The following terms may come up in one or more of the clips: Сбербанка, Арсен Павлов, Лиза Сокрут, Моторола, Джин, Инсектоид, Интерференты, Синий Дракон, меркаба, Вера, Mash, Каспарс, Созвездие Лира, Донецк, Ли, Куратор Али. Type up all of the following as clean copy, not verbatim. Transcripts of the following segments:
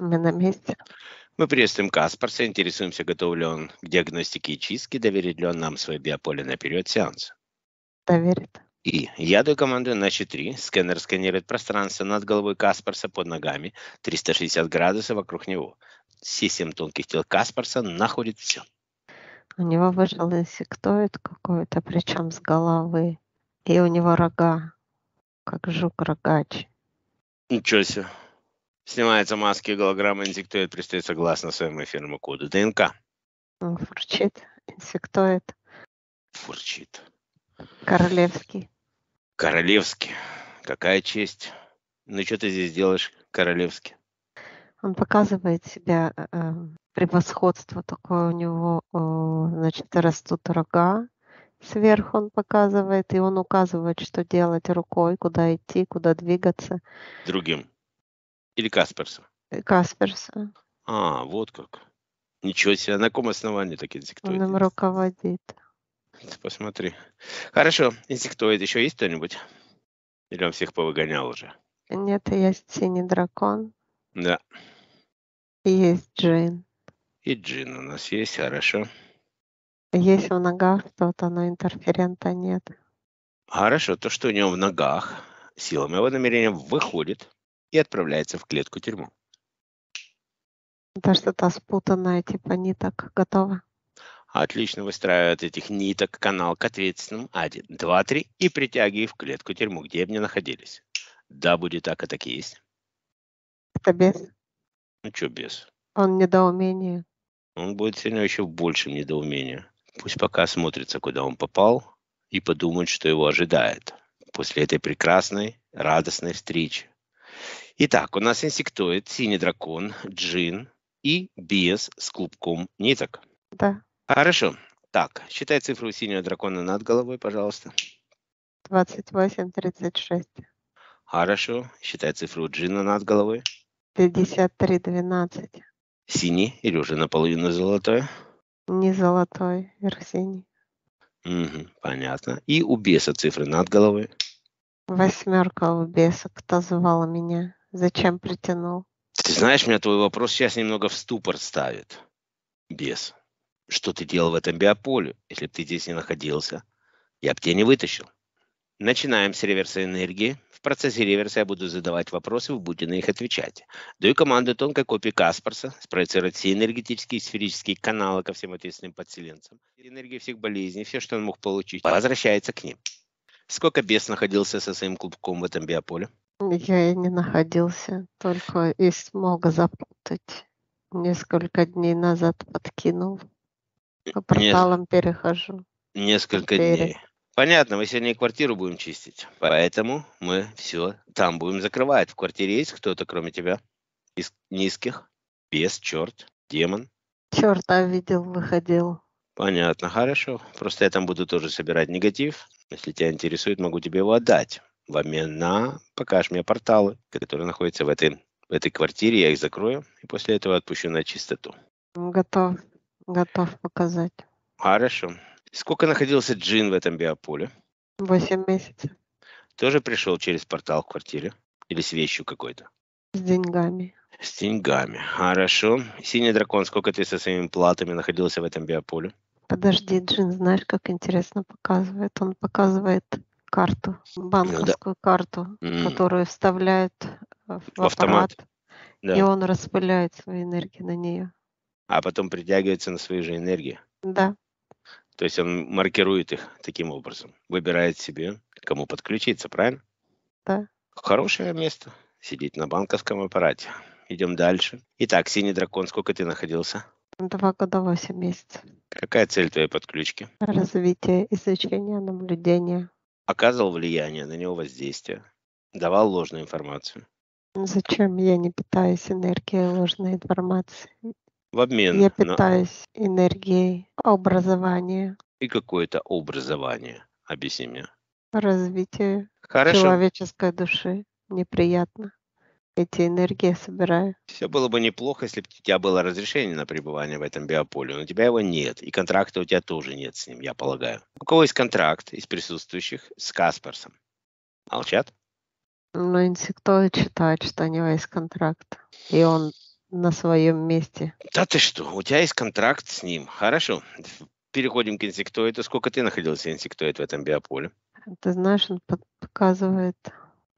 Мы на месте. Мы приветствуем Каспарса, интересуемся, готов ли он к диагностике и чистке, доверит ли он нам свое биополе на период сеанса. Доверит. И я даю команду на 4. Скэнер сканирует пространство над головой Каспарса, под ногами, 360 градусов вокруг него. Все 7 тонких тел Каспарса находит все. У него вышел инсектоид какой-то, причем с головы. И у него рога, как жук-рогач. Ничего себе. Снимаются маски и голограммы, инсектоид предстает согласно своему эфирному коду ДНК. Фурчит, инсектоид. Фурчит. Королевский. Королевский. Какая честь. Ну что ты здесь делаешь, королевский? Он показывает себя превосходство такое у него, значит, растут рога. Сверху он показывает, и он указывает, что делать рукой, куда идти, куда двигаться. Другим. Или Касперса? Касперса. А, вот как. Ничего себе, на каком основании так инсектоид? Он им руководит. Посмотри. Хорошо, инсектоид еще есть кто-нибудь? Или он всех повыгонял уже? Нет, есть синий дракон. Да. И есть Джин. И Джин у нас есть, хорошо. Есть в ногах кто-то, но интерферента нет. Хорошо, то, что у него в ногах, сила моего намерения выходит и отправляется в клетку-тюрьму. Это что-то спутанное, типа ниток, готово. Отлично выстраивает этих ниток канал к ответственным. 1, 2, 3 и притягивай в клетку-тюрьму, где бы ни находились. Да, будет так, а так и есть. Это бес? Ну что бес? Он в недоумении. Он будет сильно еще в большем недоумении. Пусть пока смотрится, куда он попал, и подумает, что его ожидает после этой прекрасной, радостной встречи. Итак, у нас инсектоид, синий дракон, джин и бес с клубком ниток. Да. Хорошо. Так, считай цифру синего дракона над головой, пожалуйста. 28-36. Хорошо. Считай цифру джина над головой. 53-12. Синий или уже наполовину золотой? Не золотой, верх синий. Угу, понятно. И у беса цифры над головой? 8 у беса. Кто звал меня? Зачем притянул? Ты знаешь, меня твой вопрос сейчас немного в ступор ставит. Бес. Что ты делал в этом биополе? Если бы ты здесь не находился, я бы тебя не вытащил. Начинаем с реверса энергии. В процессе реверса я буду задавать вопросы, вы будете на них отвечать. Даю команду тонкой копии Каспарса спроецировать все энергетические и сферические каналы ко всем ответственным подселенцам. Энергия всех болезней, все, что он мог получить, возвращается к ним. Сколько бес находился со своим клубком в этом биополе? Я и не находился, только и смог запутать. Несколько дней назад подкинул. По порталам перехожу. Несколько дней. Понятно, мы сегодня и квартиру будем чистить. Поэтому мы все там будем закрывать. В квартире есть кто-то, кроме тебя? Из низких? Бес, черт, демон? Черта видел, выходил. Понятно, хорошо. Просто я там буду тоже собирать негатив. Если тебя интересует, могу тебе его отдать. В обмен на... Покажешь мне порталы, которые находятся в этой квартире. Я их закрою и после этого отпущу на чистоту. Готов. Готов показать. Хорошо. Сколько находился Джин в этом биополе? 8 месяцев. Тоже пришел через портал в квартире? Или с вещью какой-то? С деньгами. С деньгами. Хорошо. Синий дракон, сколько ты со своими платами находился в этом биополе? Подожди, Джин, знаешь, как интересно показывает? Он показывает карту, банковскую карту, которую вставляют в автомат. Да. И он распыляет свою энергию на нее. А потом притягивается на свои же энергии. Да. То есть он маркирует их таким образом. Выбирает себе, кому подключиться, правильно? Да. Хорошее место. Сидеть на банковском аппарате. Идем дальше. Итак, синий дракон, сколько ты находился? 2 года 8 месяцев. Какая цель твоей подключки? Развитие, изучение, наблюдение. Оказывал влияние на него, воздействие. Давал ложную информацию. Зачем я не питаюсь энергией ложной информации? В обмен я питаюсь энергией образования. И какое-то образование. Объясни мне. Развитие. Хорошо. Человеческой души. Неприятно. Эти энергии собираю. Все было бы неплохо, если бы у тебя было разрешение на пребывание в этом биополе. Но у тебя его нет. И контракта у тебя тоже нет с ним, я полагаю. У кого есть контракт из присутствующих с Каспарсом? Молчат? Ну, инсектоид считает, что у него есть контракт. И он на своем месте. Да ты что, у тебя есть контракт с ним. Хорошо. Переходим к инсектоиду. Сколько ты находился инсектоид в этом биополе? Ты знаешь, он показывает.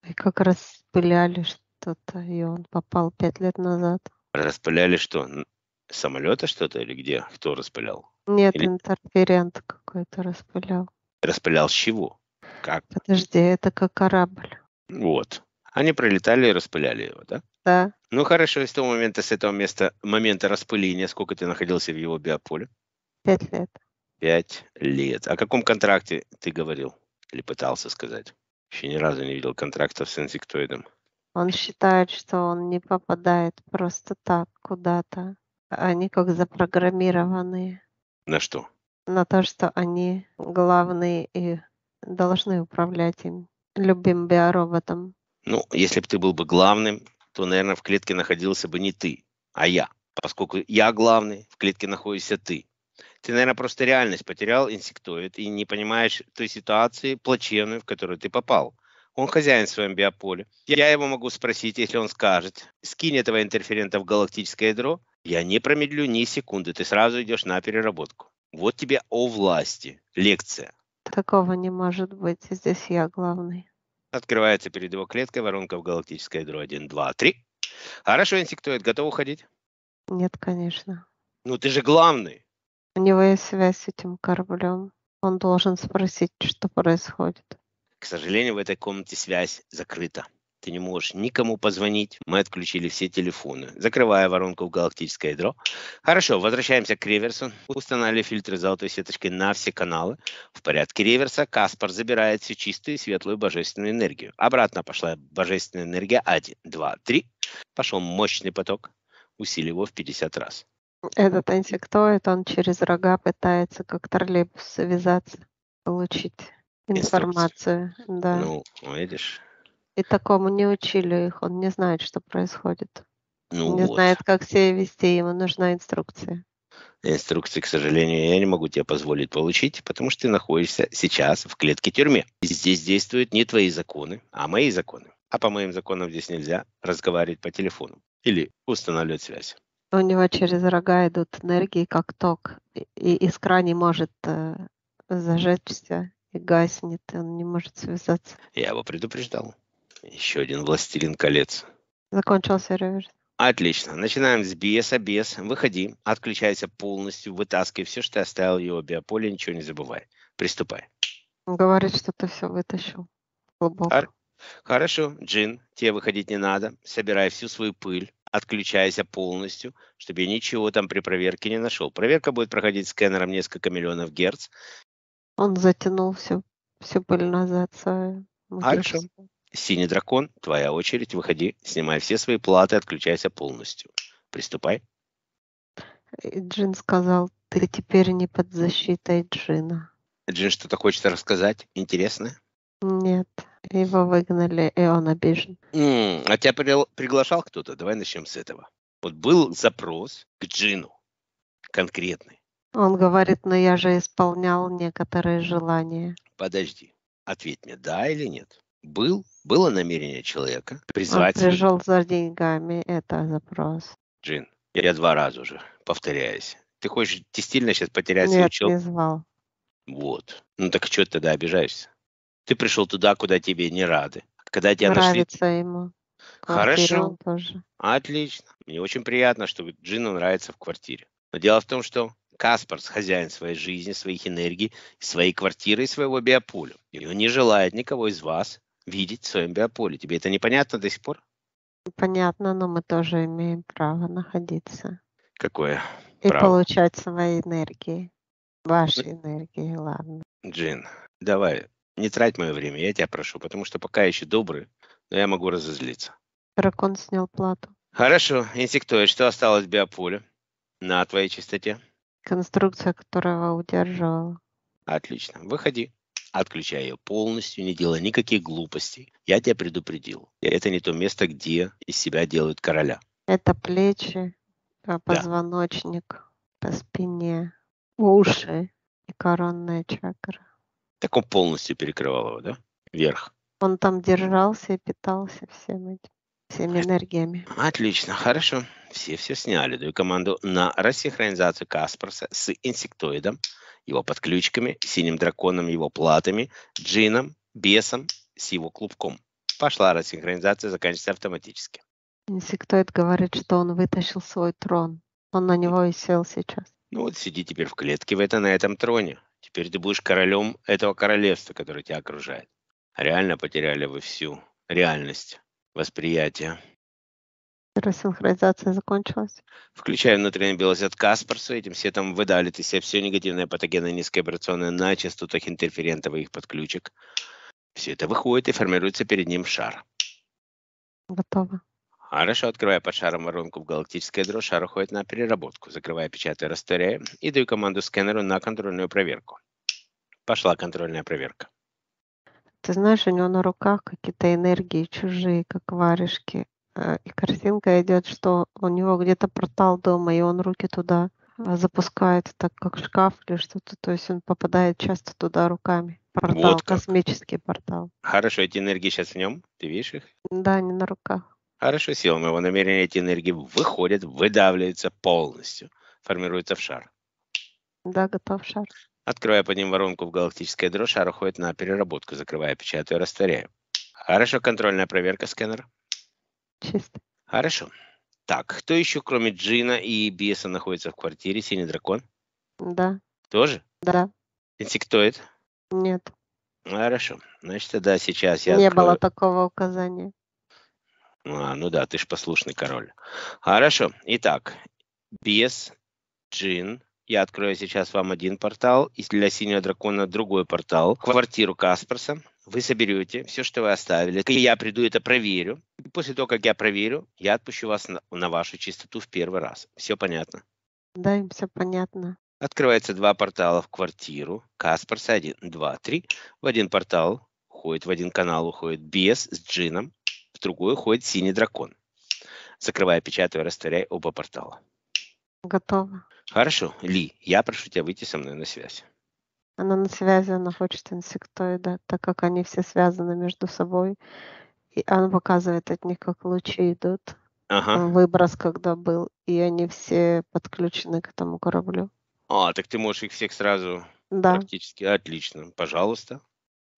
И как раз распыляли что-то, и он попал 5 лет назад. Распыляли что? Самолета что-то или где? Кто распылял? Нет, или... интерферент какой-то распылял. Распылял с чего? Как? Подожди, это как корабль. Вот. Они пролетали и распыляли его, да? Да. Ну хорошо, с того момента, момента распыления, сколько ты находился в его биополе? 5 лет. 5 лет. О каком контракте ты говорил или пытался сказать? Еще ни разу не видел контрактов с инсектоидом. Он считает, что он не попадает просто так куда-то. Они как запрограммированы. На что? На то, что они главные и должны управлять им, любым биороботом. Ну, если бы ты был бы главным, то, наверное, в клетке находился бы не ты, а я. Поскольку я главный, в клетке находишься ты. Ты, наверное, просто реальность потерял, инсектоид, и не понимаешь той ситуации плачевной, в которую ты попал. Он хозяин в своем биополе. Я его могу спросить, если он скажет, скинь этого интерферента в галактическое ядро, я не промедлю ни секунды, ты сразу идешь на переработку. Вот тебе о власти лекция. Такого не может быть, здесь я главный. Открывается перед его клеткой воронка в галактическое ядро. 1, 2, 3. Хорошо, инсектоид, готов уходить? Нет, конечно. Ну ты же главный. У него есть связь с этим кораблем. Он должен спросить, что происходит. К сожалению, в этой комнате связь закрыта. Ты не можешь никому позвонить. Мы отключили все телефоны, закрывая воронку в галактическое ядро. Хорошо, возвращаемся к реверсу. Установили фильтры золотой сеточкой на все каналы. В порядке реверса Каспар забирает всю чистую и светлую божественную энергию. Обратно пошла божественная энергия 1, 2, 3. Пошел мощный поток. Усилил его в 50 раз. Этот инсектоид, он через рога пытается как троллейбус связаться, получить информацию. Да. Ну, видишь... И такому не учили их, он не знает, что происходит. Ну, не вот. Знает, как себя вести, ему нужна инструкция. Инструкции, к сожалению, я не могу тебе позволить получить, потому что ты находишься сейчас в клетке-тюрьме. Здесь действуют не твои законы, а мои законы. А по моим законам здесь нельзя разговаривать по телефону или устанавливать связь. У него через рога идут энергии, как ток, и искра не может зажечься и гаснет, и он не может связаться. Я его предупреждал. Еще один властелин колец. Закончился реверс. Отлично. Начинаем с биеса. Биес, выходи, отключайся полностью, вытаскивай все, что ты оставил в его биополе, ничего не забывай. Приступай. Говорит, что ты все вытащил. Глубоко. Хорошо, Джин, тебе выходить не надо. Собирай всю свою пыль, отключайся полностью, чтобы я ничего там при проверке не нашел. Проверка будет проходить сканером несколько миллионов герц. Он затянул всю пыль назад. Хорошо. Синий дракон, твоя очередь, выходи, снимай все свои платы, отключайся полностью. Приступай. Джин сказал, ты теперь не под защитой Джина. Джин что-то хочет рассказать интересное? Нет, его выгнали, и он обижен. А тебя приглашал кто-то? Давай начнем с этого. Вот был запрос к Джину конкретный. Он говорит, но я же исполнял некоторые желания. Подожди, ответь мне, да или нет? Было намерение человека призвать... Он пришел за деньгами, это запрос. Джин, я 2 раза уже повторяюсь. Ты хочешь стильно сейчас потерять свой человек? Нет, не звал. Вот. Ну так что ты тогда обижаешься? Ты пришел туда, куда тебе не рады. Когда тебя нравится нашли... ему. Хорошо. Тоже. Отлично. Мне очень приятно, что Джину нравится в квартире. Но дело в том, что Каспарс хозяин своей жизни, своих энергий, своей квартиры и своего биополя. И он не желает никого из вас видеть в своем биополе. Тебе это непонятно до сих пор? Понятно, но мы тоже имеем право находиться. Какое? И право? Получать свои энергии. Ваши энергии, ладно. Джин, давай, не трать мое время, я тебя прошу, потому что пока я еще добрый, но я могу разозлиться. Дракон снял плату. Хорошо, инсектоид, что осталось в биополе на твоей чистоте? Конструкция, которого удерживала. Отлично, выходи. Отключай ее полностью, не делай никаких глупостей. Я тебя предупредил. Это не то место, где из себя делают короля. Это плечи, позвоночник, по спине, уши и коронная чакра. Так он полностью перекрывал его, да? Вверх. Он там держался и питался всем этим. всеми энергиями. Отлично, хорошо. Все сняли. Даю команду на рассинхронизацию Касперса с инсектоидом, его подключками, синим драконом, его платами, джином, бесом, с его клубком. Пошла рассинхронизация, заканчивается автоматически. Инсектоид говорит, что он вытащил свой трон. Он на него и сел сейчас. Ну вот сиди теперь в клетке на этом троне. Теперь ты будешь королем этого королевства, которое тебя окружает. Реально потеряли вы всю реальность, восприятие. Рассинхронизация закончилась. Включая внутренний белосвет Касперса, этим сетом выдали из себя все негативные патогены низковибрационные на частотах интерферентов и их подключек. Все это выходит и формируется перед ним шар. Готово. Хорошо, открывая под шаром воронку в галактическое ядро, шар уходит на переработку. Закрывая, печатаю, растворяю и даю команду сканеру на контрольную проверку. Пошла контрольная проверка. Ты знаешь, у него на руках какие-то энергии чужие, как варежки. И картинка идет, что у него где-то портал дома, и он руки туда запускает, так как шкаф или что-то. То есть он попадает часто туда руками. Портал, вот космический портал. Хорошо, эти энергии сейчас в нем? Ты видишь их? Да, они на руках. Хорошо, силами его намерения эти энергии выходят, выдавливаются полностью, формируются в шар. Да, готов шар. Открывая под ним воронку в галактическое ядро, шар уходит на переработку, закрывая, печатаю, растворяю. Хорошо, контрольная проверка сканера. Чисто. Хорошо. Так, кто еще, кроме Джина и Беса, находится в квартире? Синий дракон? Да. Тоже? Да. Инсектоид? Нет. Хорошо. Значит, тогда сейчас я... Не было такого указания. Ну да, ты ж послушный король. Хорошо. Итак, Бес, Джин. Я открою сейчас вам один портал, и для синего дракона другой портал. Квартиру Касперса. Вы соберете все, что вы оставили. И я приду, это проверю. И после того, как я проверю, я отпущу вас на вашу чистоту в первый раз. Все понятно? Да, им все понятно. Открывается два портала в квартиру Касперса. 1, 2, 3. В один портал уходит, в один канал уходит Бес с Джином. В другой уходит синий дракон. Закрывая, печатаю, растворяю оба портала. Готово. Хорошо. Ли, я прошу тебя выйти со мной на связь. Она на связи, она хочет инсектоида, так как они все связаны между собой. И она показывает от них, как лучи идут. Ага. Выброс когда был. И они все подключены к этому кораблю. А, так ты можешь их всех сразу? Да. Практически. Отлично. Пожалуйста.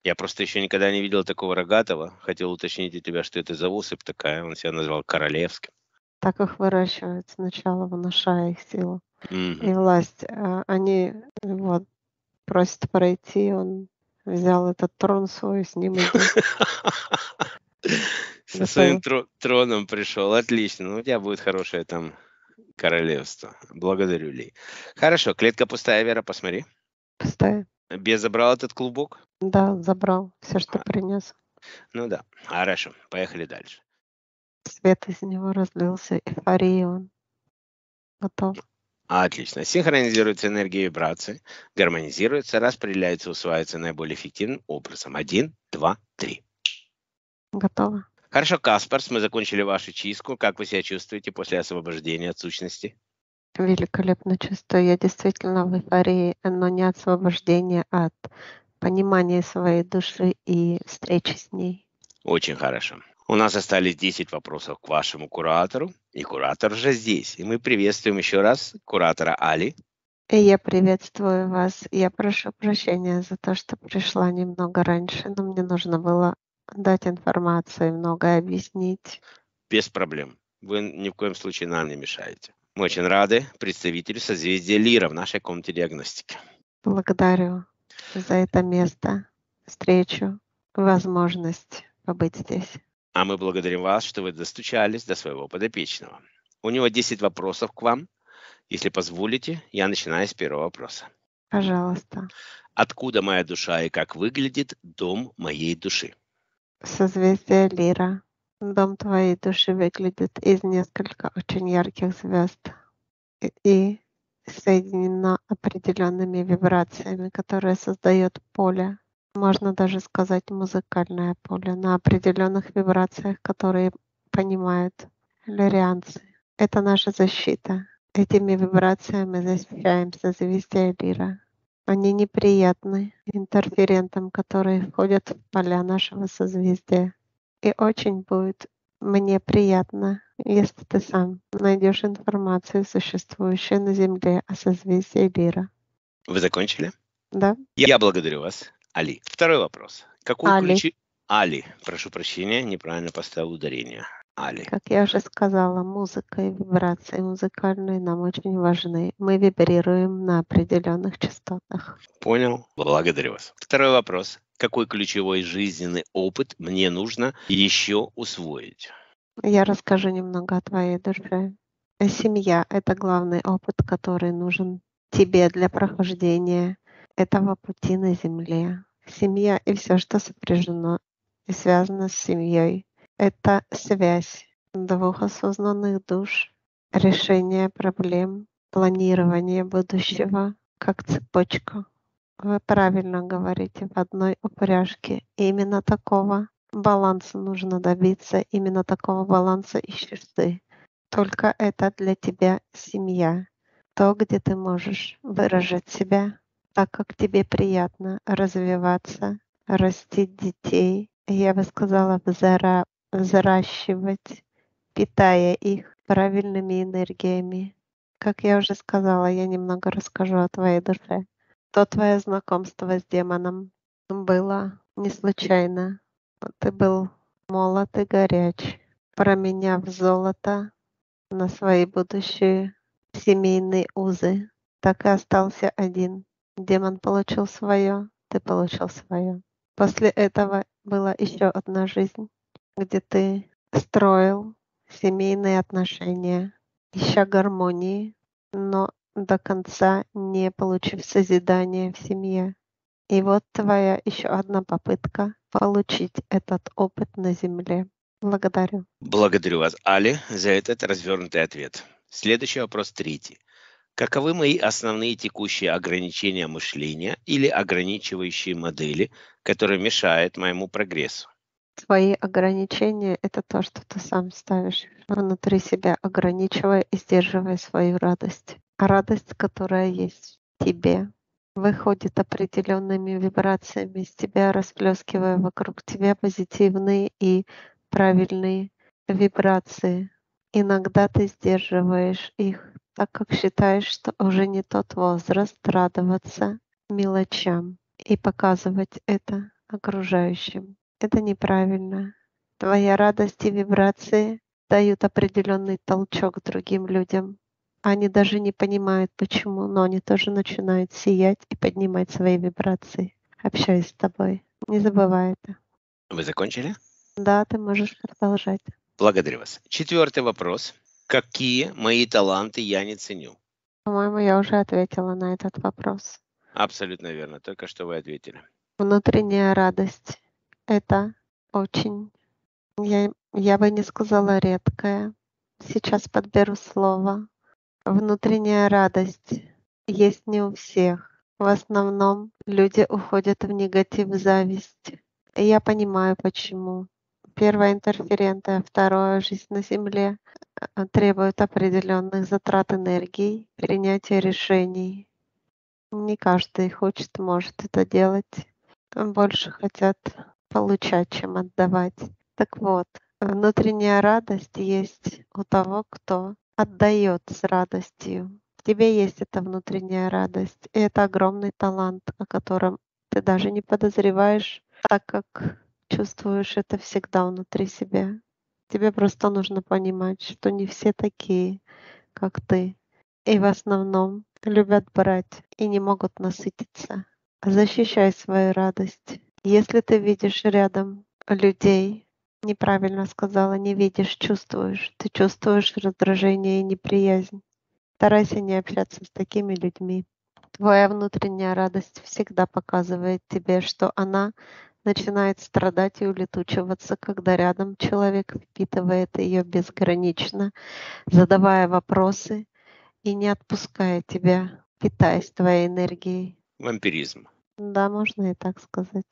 Я просто еще никогда не видел такого рогатого. Хотел уточнить у тебя, что это за особь такая. Он себя назвал королевским. Так их выращивают сначала, внушая их силу и власть. Они вот просят пройти. Он взял этот трон свой, с ним идет. Со своим троном пришел. Отлично. Ну, у тебя будет хорошее там королевство. Благодарю, Ли. Хорошо. Клетка пустая, Вера, посмотри. Пустая. Бес забрал этот клубок? Да, забрал. Все, что принес. Ну да. Хорошо. Поехали дальше. Свет из него разлился. Эйфория. Он готов. Отлично. Синхронизируются энергии и вибрации. Гармонизируются, распределяются, усваиваются наиболее эффективным образом. 1, 2, 3. Готово. Хорошо, Касперс, мы закончили вашу чистку. Как вы себя чувствуете после освобождения от сущности? Великолепно чувствую. Я действительно в эйфории, но не от освобождения, а от понимания своей души и встречи с ней. Очень хорошо. У нас остались 10 вопросов к вашему куратору. И куратор же здесь. И мы приветствуем еще раз куратора Али. И я приветствую вас. Я прошу прощения за то, что пришла немного раньше, но мне нужно было дать информацию и многое объяснить. Без проблем. Вы ни в коем случае нам не мешаете. Мы очень рады представителю созвездия Лира в нашей комнате диагностики. Благодарю за это место, встречу, возможность побыть здесь. А мы благодарим вас, что вы достучались до своего подопечного. У него 10 вопросов к вам. Если позволите, я начинаю с первого вопроса. Пожалуйста. Откуда моя душа и как выглядит дом моей души? Созвездие Лира. Дом твоей души выглядит из нескольких очень ярких звезд и соединено определенными вибрациями, которые создают поле, можно даже сказать музыкальное поле, на определенных вибрациях, которые понимают лирианцы. Это наша защита. Этими вибрациями защищаем созвездие Лира. Они неприятны интерферентам, которые входят в поля нашего созвездия. И очень будет мне приятно, если ты сам найдешь информацию, существующую на Земле о созвездии Лира. Вы закончили? Да. Я благодарю вас, Али. Второй вопрос. Али, прошу прощения, неправильно поставил ударение. Али. Как я уже сказала, музыка и вибрации музыкальные нам очень важны. Мы вибрируем на определенных частотах. Понял. Благодарю вас. Второй вопрос. Какой ключевой жизненный опыт мне нужно еще усвоить? Я расскажу немного о твоей душе. Семья – это главный опыт, который нужен тебе для прохождения этого пути на Земле. Семья и все, что сопряжено и связано с семьей. Это связь двух осознанных душ, решение проблем, планирование будущего как цепочка. Вы правильно говорите, в одной упряжке. Именно такого баланса нужно добиться, именно такого баланса ищешь ты. Только это для тебя семья. То, где ты можешь выражать себя так, как тебе приятно, развиваться, растить детей. Я бы сказала, взращивать, питая их правильными энергиями. Как я уже сказала, я немного расскажу о твоей душе. То твое знакомство с демоном было не случайно. Ты был молод и горяч, променяв золото на свои будущие семейные узы. Так и остался один. Демон получил свое, ты получил свое. После этого была еще одна жизнь, где ты строил семейные отношения, ища гармонии, но до конца не получив созидания в семье. И вот твоя еще одна попытка получить этот опыт на Земле. Благодарю. Благодарю вас, Али, за этот развернутый ответ. Следующий вопрос, третий. Каковы мои основные текущие ограничения мышления или ограничивающие модели, которые мешают моему прогрессу? Твои ограничения – это то, что ты сам ставишь внутри себя, ограничивая и сдерживая свою радость. Радость, которая есть в тебе, выходит определенными вибрациями из тебя, расплескивая вокруг тебя позитивные и правильные вибрации. Иногда ты сдерживаешь их, так как считаешь, что уже не тот возраст радоваться мелочам и показывать это окружающим. Это неправильно. Твоя радость и вибрации дают определенный толчок другим людям. Они даже не понимают, почему, но они тоже начинают сиять и поднимать свои вибрации, общаясь с тобой. Не забывай это. Вы закончили? Да, ты можешь продолжать. Благодарю вас. Четвертый вопрос. Какие мои таланты я не ценю? По-моему, я уже ответила на этот вопрос. Абсолютно верно. Только что вы ответили. Внутренняя радость. Это очень, я бы не сказала редкое. Сейчас подберу слово. Внутренняя радость есть не у всех. В основном люди уходят в негатив, зависть. И я понимаю, почему. Первое — интерференты, второе — жизнь на Земле требует определенных затрат энергии, принятия решений. Не каждый хочет, может это делать. Больше хотят получать, чем отдавать. Так вот, внутренняя радость есть у того, кто отдает с радостью. В тебе есть эта внутренняя радость. И это огромный талант, о котором ты даже не подозреваешь, так как чувствуешь это всегда внутри себя. Тебе просто нужно понимать, что не все такие, как ты. И в основном любят брать и не могут насытиться. Защищай свою радость. Если ты видишь рядом людей, неправильно сказала, не видишь, чувствуешь. Ты чувствуешь раздражение и неприязнь. Старайся не общаться с такими людьми. Твоя внутренняя радость всегда показывает тебе, что она начинает страдать и улетучиваться, когда рядом человек впитывает ее безгранично, задавая вопросы и не отпуская тебя, питаясь твоей энергией. Вампиризм. Да, можно и так сказать.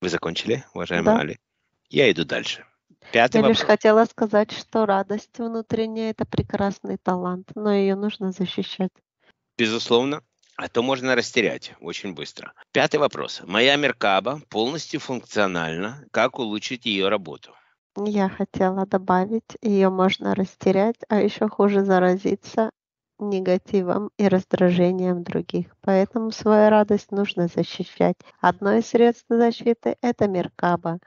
Вы закончили, уважаемая Али? Я иду дальше. Пятый вопрос. Я лишь хотела сказать, что радость внутренняя – это прекрасный талант, но ее нужно защищать. Безусловно, а то можно растерять очень быстро. Пятый вопрос. Моя меркаба полностью функциональна. Как улучшить ее работу? Я хотела добавить, ее можно растерять, а еще хуже заразиться негативом и раздражением других. Поэтому свою радость нужно защищать. Одно из средств защиты – это меркаба.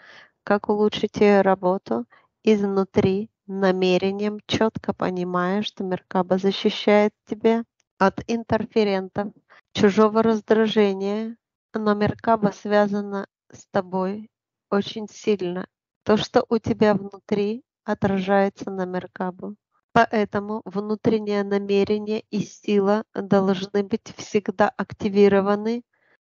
Как улучшить ее работу? Изнутри, намерением, четко понимая, что меркаба защищает тебя от интерферентов, чужого раздражения, но меркаба связана с тобой очень сильно. То, что у тебя внутри, отражается на меркабу. Поэтому внутреннее намерение и сила должны быть всегда активированы,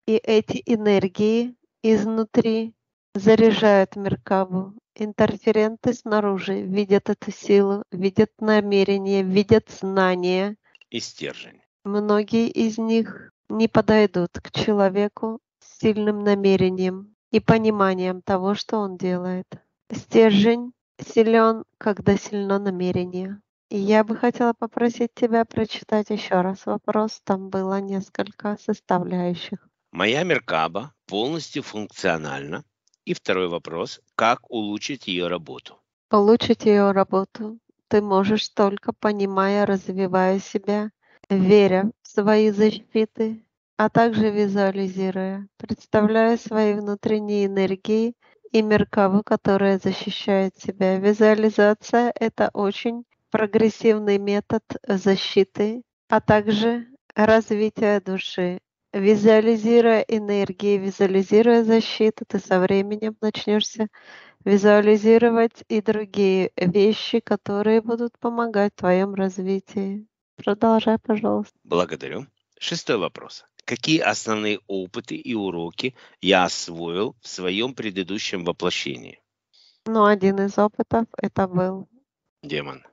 и эти энергии изнутри заряжают меркабу. Интерференты снаружи видят эту силу, видят намерение, видят знания. И стержень. Многие из них не подойдут к человеку с сильным намерением и пониманием того, что он делает. Стержень силен, когда сильно намерение. И я бы хотела попросить тебя прочитать еще раз вопрос. Там было несколько составляющих. Моя меркаба полностью функциональна. И второй вопрос. Как улучшить ее работу? Улучшить ее работу ты можешь только понимая, развивая себя, веря в свои защиты, а также визуализируя, представляя свои внутренние энергии и меркаву, которая защищает тебя. Визуализация — это очень прогрессивный метод защиты, а также развития души. Визуализируя энергии, визуализируя защиту, ты со временем начнешься визуализировать и другие вещи, которые будут помогать в твоем развитии. Продолжай, пожалуйста. Благодарю. Шестой вопрос. Какие основные опыты и уроки я освоил в своем предыдущем воплощении? Один из опытов это был... Демон.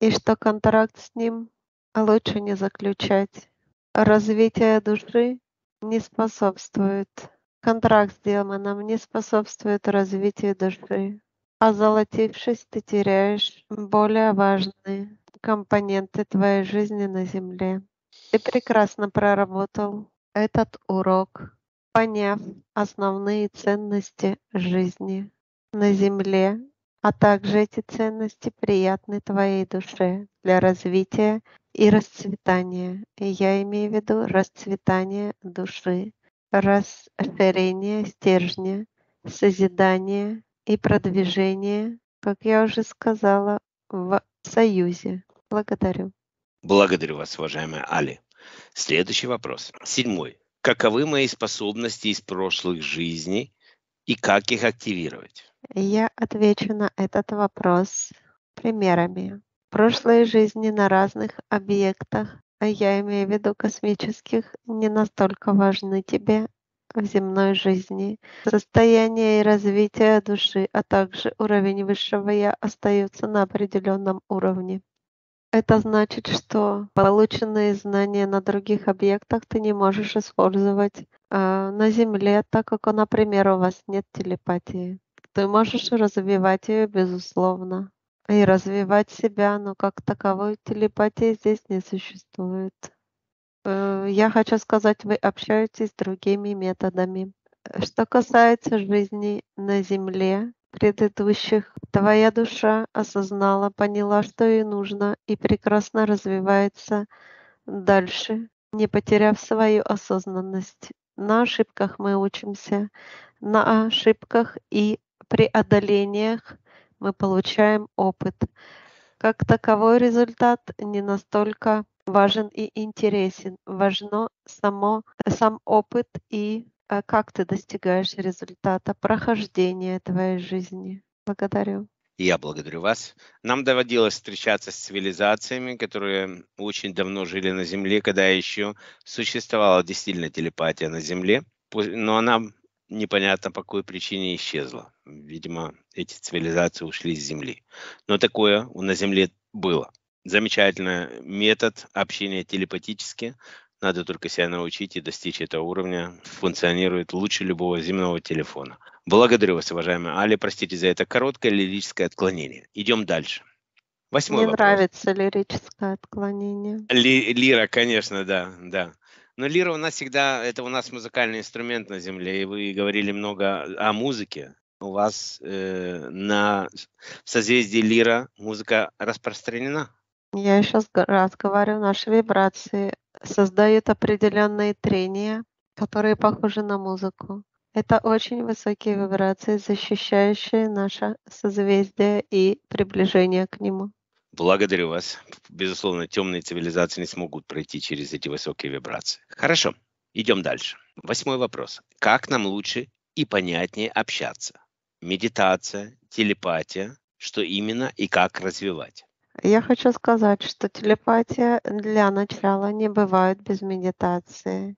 И что контракт с ним лучше не заключать. Развитие души не способствует. Контракт с демоном не способствует развитию души. А золотившись, ты теряешь более важные компоненты твоей жизни на Земле. Ты прекрасно проработал этот урок, поняв основные ценности жизни на Земле, а также эти ценности приятны твоей душе для развития и расцветания. И я имею в виду расцветание души, расширение стержня, созидание и продвижение, как я уже сказала, в союзе. Благодарю. Благодарю вас, уважаемая Али. Следующий вопрос. 7. Каковы мои способности из прошлых жизней и как их активировать? Я отвечу на этот вопрос примерами. Прошлые жизни на разных объектах, а я имею в виду космических, не настолько важны тебе в земной жизни. Состояние и развитие души, а также уровень высшего Я остаются на определенном уровне. Это значит, что полученные знания на других объектах ты не можешь использовать на Земле, так как, например, у вас нет телепатии. Ты можешь развивать ее, безусловно, и развивать себя, но как таковой телепатии здесь не существует. Я хочу сказать, вы общаетесь другими методами. Что касается жизни на Земле, предыдущих, твоя душа осознала, поняла, что ей нужно, и прекрасно развивается дальше, не потеряв свою осознанность. На ошибках мы учимся, на ошибках и преодолениях мы получаем опыт. Как таковой результат не настолько важен и интересен. Важно сам опыт и как ты достигаешь результата прохождения твоей жизни. Благодарю. Я благодарю вас. Нам доводилось встречаться с цивилизациями, которые очень давно жили на Земле, когда еще существовала действительно телепатия на Земле, но она непонятно по какой причине исчезла. Видимо, эти цивилизации ушли с Земли. Но такое на Земле было. Замечательный метод общения телепатически. Надо только себя научить и достичь этого уровня. Функционирует лучше любого земного телефона. Благодарю вас, уважаемая Али. Простите за это короткое лирическое отклонение. Идем дальше. 8-й вопрос. Мне нравится лирическое отклонение. Лира, конечно, да. Но лира у нас всегда, это у нас музыкальный инструмент на Земле. И вы говорили много о музыке. у вас в созвездии Лира музыка распространена? Я еще раз говорю, наши вибрации создают определенные трения, которые похожи на музыку. Это очень высокие вибрации, защищающие наше созвездие и приближение к нему. Благодарю вас. Безусловно, темные цивилизации не смогут пройти через эти высокие вибрации. Хорошо, идем дальше. 8 вопрос. Как нам лучше и понятнее общаться? Медитация, телепатия, что именно и как развивать? Я хочу сказать, что телепатия для начала не бывает без медитации.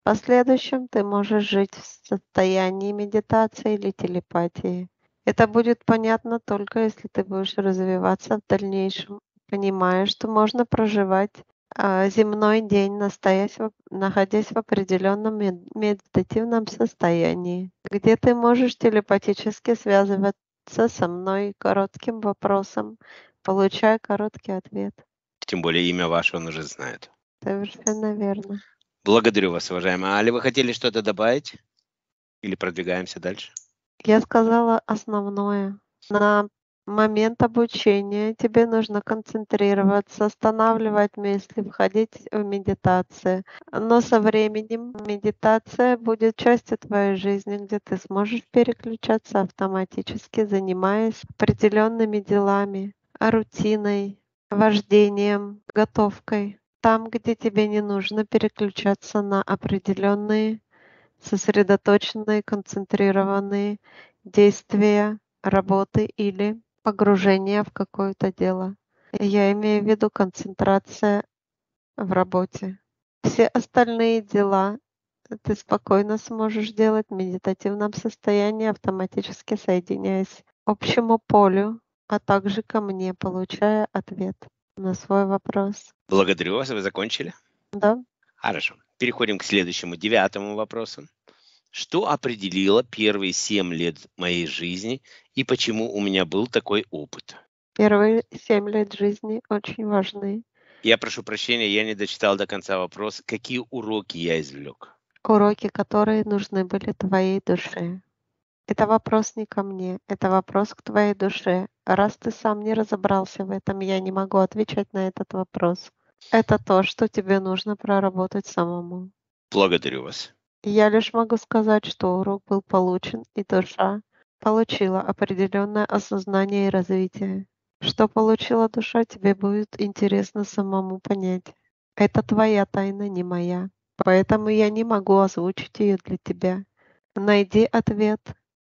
В последующем ты можешь жить в состоянии медитации или телепатии. Это будет понятно только если ты будешь развиваться в дальнейшем, понимая, что можно проживать земной день, находясь в определенном медитативном состоянии, где ты можешь телепатически связываться со мной коротким вопросом, получая короткий ответ. Тем более имя ваше он уже знает. Совершенно верно. Благодарю вас, уважаемая Али. Вы хотели что-то добавить? Или продвигаемся дальше? Я сказала основное. На момент обучения тебе нужно концентрироваться, останавливать мысли, входить в медитацию. Но со временем медитация будет частью твоей жизни, где ты сможешь переключаться автоматически, занимаясь определенными делами, рутиной, вождением, готовкой. Там, где тебе не нужно переключаться на определенные сосредоточенные, концентрированные действия, работы или погружение в какое-то дело. Я имею в виду концентрация в работе. Все остальные дела ты спокойно сможешь делать в медитативном состоянии, автоматически соединяясь к общему полю, а также ко мне, получая ответ на свой вопрос. Благодарю вас. Вы закончили? Да. Хорошо. Переходим к следующему, 9 вопросу. Что определило первые 7 лет моей жизни и почему у меня был такой опыт? Первые 7 лет жизни очень важны. Я прошу прощения, я не дочитал до конца вопрос. Какие уроки я извлек? Уроки, которые нужны были твоей душе. Это вопрос не ко мне, это вопрос к твоей душе. Раз ты сам не разобрался в этом, я не могу отвечать на этот вопрос. Это то, что тебе нужно проработать самому. Благодарю вас. Я лишь могу сказать, что урок был получен, и душа получила определенное осознание и развитие. Что получила душа, тебе будет интересно самому понять. Это твоя тайна, не моя. Поэтому я не могу озвучить ее для тебя. Найди ответ,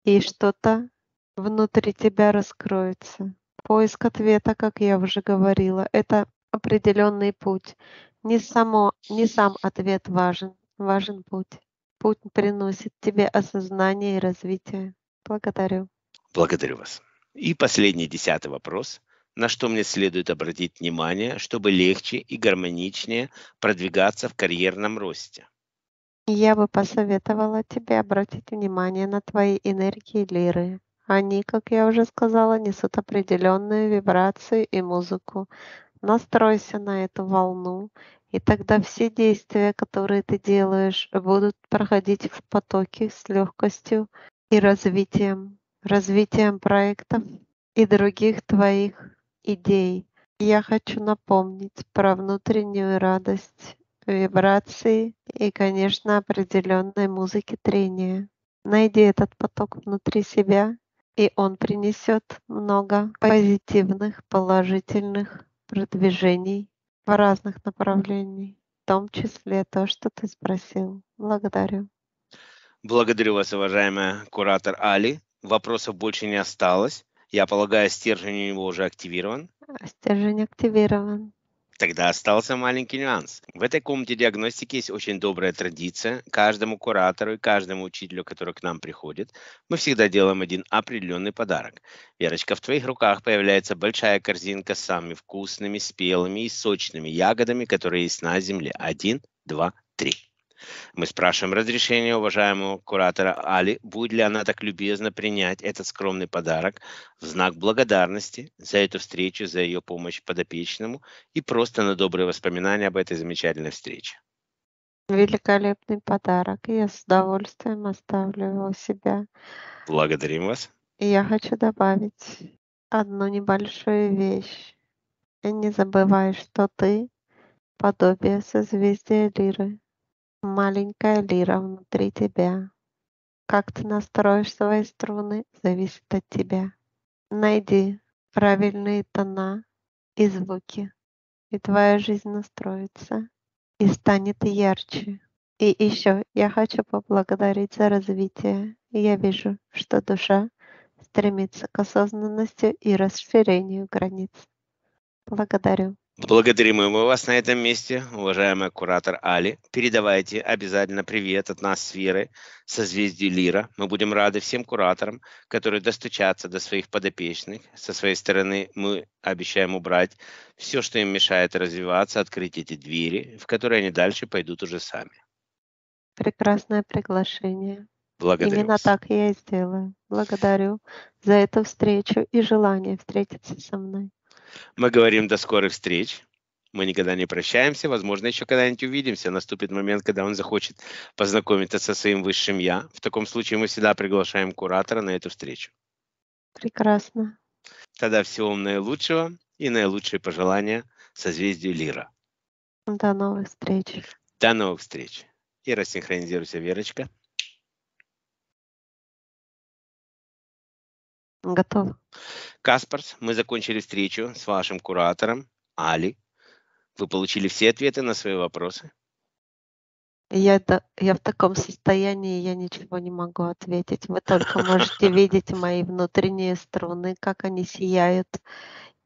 и что-то внутри тебя раскроется. Поиск ответа, как я уже говорила, это определенный путь. Не сам ответ важен, важен путь. Путь приносит тебе осознание и развитие. Благодарю. Благодарю вас. И последний 10-й вопрос. На что мне следует обратить внимание, чтобы легче и гармоничнее продвигаться в карьерном росте? Я бы посоветовала тебе обратить внимание на твои энергии лиры. Они, как я уже сказала, несут определенную вибрацию и музыку. Настройся на эту волну, и тогда все действия, которые ты делаешь, будут проходить в потоке с легкостью и развитием проектов и других твоих идей. Я хочу напомнить про внутреннюю радость, вибрации и, конечно, определенной музыки трения. Найди этот поток внутри себя, и он принесет много позитивных, положительных продвижений в разных направлениях, в том числе то, что ты спросил. Благодарю. Благодарю вас, уважаемая куратор Али. Вопросов больше не осталось. Я полагаю, стержень у него уже активирован? Стержень активирован. Тогда остался маленький нюанс. В этой комнате диагностики есть очень добрая традиция. Каждому куратору и каждому учителю, который к нам приходит, мы всегда делаем один определенный подарок. Верочка, в твоих руках появляется большая корзинка с самыми вкусными, спелыми и сочными ягодами, которые есть на земле. 1, 2, 3. Мы спрашиваем разрешения уважаемого куратора Али, будет ли она так любезно принять этот скромный подарок в знак благодарности за эту встречу, за ее помощь подопечному и просто на добрые воспоминания об этой замечательной встрече. Великолепный подарок. Я с удовольствием оставлю его у себя. Благодарим вас. И я хочу добавить одну небольшую вещь. И не забывай, что ты подобие созвездия Лиры. Маленькая лира внутри тебя. Как ты настроишь свои струны, зависит от тебя. Найди правильные тона и звуки, и твоя жизнь настроится и станет ярче. И еще я хочу поблагодарить за развитие. Я вижу, что душа стремится к осознанности и расширению границ. Благодарю. Благодарим мы вас на этом месте, уважаемый куратор Али. Передавайте обязательно привет от нас с Верой, созвездие Лира. Мы будем рады всем кураторам, которые достучатся до своих подопечных. Со своей стороны мы обещаем убрать все, что им мешает развиваться, открыть эти двери, в которые они дальше пойдут уже сами. Прекрасное приглашение. Благодарю. Именно вас. Так я и сделаю. Благодарю за эту встречу и желание встретиться со мной. Мы говорим до скорых встреч. Мы никогда не прощаемся. Возможно, еще когда-нибудь увидимся. Наступит момент, когда он захочет познакомиться со своим высшим «Я». В таком случае мы всегда приглашаем куратора на эту встречу. Прекрасно. Тогда всего вам наилучшего и наилучшие пожелания созвездию Лира. До новых встреч. До новых встреч. И рассинхронизируйся, Верочка. Готов. Каспарс, мы закончили встречу с вашим куратором Али. Вы получили все ответы на свои вопросы? Я в таком состоянии, я ничего не могу ответить. Вы только можете видеть мои внутренние струны, как они сияют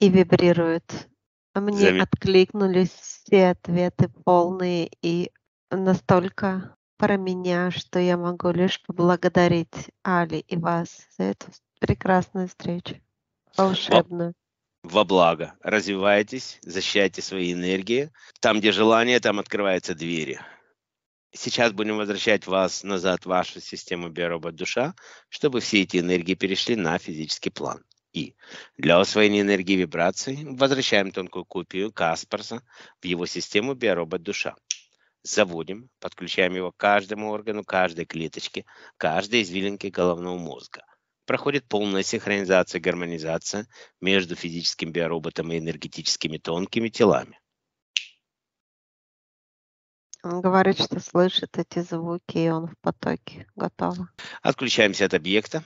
и вибрируют. Мне откликнулись все ответы полные и настолько про меня, что я могу лишь поблагодарить Али и вас за эту прекрасную встречу. Волшебную. Во благо. Развивайтесь, защищайте свои энергии. Там, где желание, там открываются двери. Сейчас будем возвращать вас назад в вашу систему биоробот-душа, чтобы все эти энергии перешли на физический план. И для освоения энергии вибраций возвращаем тонкую копию Каспарса в его систему биоробот-душа. Заводим, подключаем его к каждому органу, каждой клеточке, каждой извилинке головного мозга. Проходит полная синхронизация и гармонизация между физическим биороботом и энергетическими тонкими телами. Он говорит, что слышит эти звуки, и он в потоке. Готово. Отключаемся от объекта.